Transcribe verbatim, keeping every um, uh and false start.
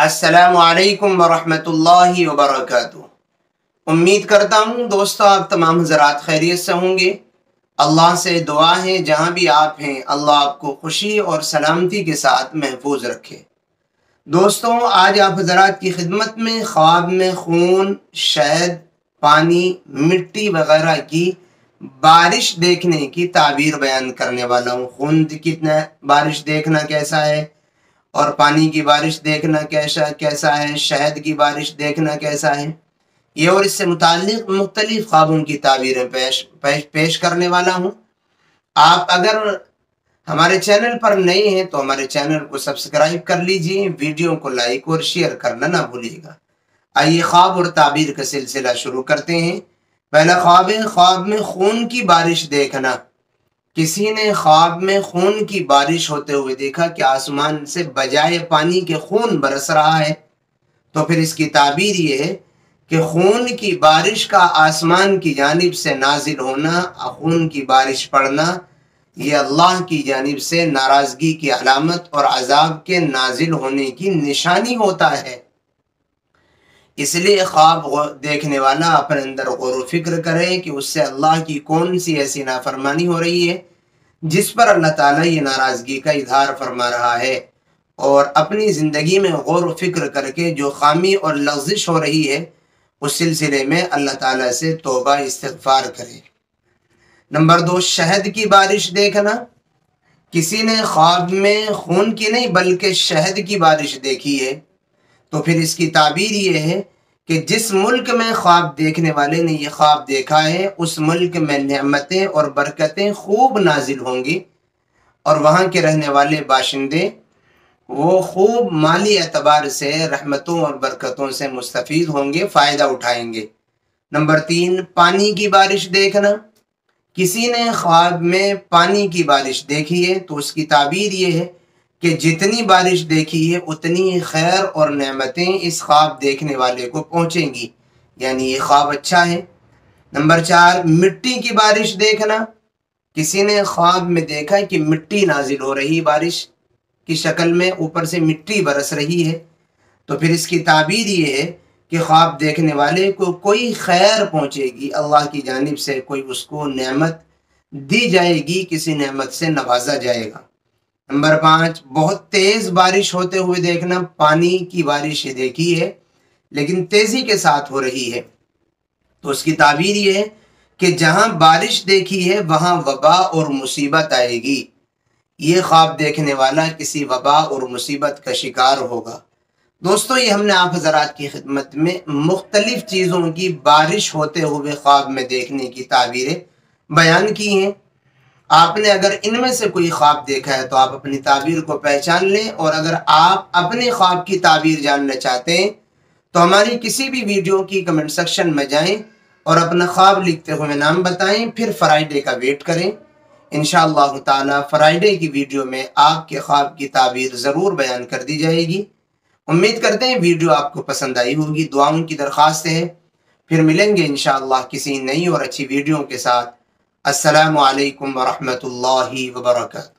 अस्सलामुअलैकुम वरहमतुल्लाहि वबरकातुहू। उम्मीद करता हूँ दोस्तों आप तमाम हज़रात खैरियत से होंगे। अल्लाह से दुआ है जहाँ भी आप हैं अल्लाह आपको खुशी और सलामती के साथ महफूज रखे। दोस्तों आज आप हज़रात की खिदमत में ख्वाब में खून, शहद, पानी, मिट्टी वगैरह की बारिश देखने की ताबीर बयान करने वाला हूँ। खून कितना बारिश देखना कैसा है और पानी की बारिश देखना कैसा कैसा है, शहद की बारिश देखना कैसा है, ये और इससे मुताल्लिक मुख्तलिफ ख्वाबों की ताबीरें पेश, पेश पेश करने वाला हूँ। आप अगर हमारे चैनल पर नए हैं तो हमारे चैनल को सब्सक्राइब कर लीजिए, वीडियो को लाइक और शेयर करना ना भूलिएगा। आइए ख्वाब और ताबीर का सिलसिला शुरू करते हैं। पहला ख्वाब है ख्वाब में खून की बारिश देखना। किसी ने ख्वाब में खून की बारिश होते हुए देखा कि आसमान से बजाय पानी के खून बरस रहा है, तो फिर इसकी ताबीर ये है कि खून की बारिश का आसमान की जानिब से नाजिल होना, खून की बारिश पड़ना, ये अल्लाह की जानिब से नाराज़गी की अलामत और अजाब के नाजिल होने की निशानी होता है। इसलिए ख्वाब देखने वाला अपने अंदर गौर फिक्र करे कि उससे अल्लाह की कौन सी ऐसी नाफरमानी हो रही है जिस पर अल्लाह ताला ये नाराज़गी का इजहार फरमा रहा है, और अपनी ज़िंदगी में गौर फिक्र करके जो खामी और लग़ज़िश हो रही है उस सिलसिले में अल्लाह ताला से तौबा इस्तिग़फ़ार करे। नंबर दो, शहद की बारिश देखना। किसी ने ख्वाब में खून की नहीं बल्कि शहद की बारिश देखी है, तो फिर इसकी ताबीर ये है कि जिस मुल्क में ख्वाब देखने वाले ने ये ख्वाब देखा है उस मुल्क में नेमतें और बरकतें खूब नाजिल होंगी और वहाँ के रहने वाले बाशिंदे वो खूब माली एतबार से रहमतों और बरकतों से मुस्तफ़ीद होंगे, फ़ायदा उठाएंगे। नंबर तीन, पानी की बारिश देखना। किसी ने ख्वाब में पानी की बारिश देखी है तो उसकी ताबीर ये है कि जितनी बारिश देखी है उतनी खैर और नेमतें इस ख्वाब देखने वाले को पहुँचेंगी, यानी ये ख्वाब अच्छा है। नंबर चार, मिट्टी की बारिश देखना। किसी ने ख्वाब में देखा कि मिट्टी नाजिल हो रही, बारिश की शक्ल में ऊपर से मिट्टी बरस रही है, तो फिर इसकी ताबीर ये है कि ख्वाब देखने वाले को कोई खैर पहुँचेगी, अल्लाह की जानिब से कोई उसको नेमत दी जाएगी, किसी नेमत से नवाजा जाएगा। नंबर पाँच, बहुत तेज़ बारिश होते हुए देखना। पानी की बारिश देखी है लेकिन तेज़ी के साथ हो रही है, तो उसकी ताबीर ये है कि जहाँ बारिश देखी है वहाँ वबा और मुसीबत आएगी, ये ख्वाब देखने वाला किसी वबा और मुसीबत का शिकार होगा। दोस्तों ये हमने आप हज़रात की खिदमत में मुख्तलिफ़ चीज़ों की बारिश होते हुए ख्वाब में देखने की ताबीरें बयान की हैं। आपने अगर इनमें से कोई ख्वाब देखा है तो आप अपनी ताबीर को पहचान लें, और अगर आप अपने ख्वाब की ताबीर जानना चाहते हैं तो हमारी किसी भी वीडियो की कमेंट सेक्शन में जाएं और अपना ख्वाब लिखते हुए नाम बताएं, फिर फ्राइडे का वेट करें। इंशाअल्लाह ताला फ्राइडे की वीडियो में आपके ख्वाब की ताबीर ज़रूर बयान कर दी जाएगी। उम्मीद करते हैं वीडियो आपको पसंद आई होगी। दुआओं की दरख्वास्त है, फिर मिलेंगे इंशाअल्लाह किसी नई और अच्छी वीडियो के साथ। अस्सलामु अलैकुम वरहमतुल्लाहि वबरकातुहू।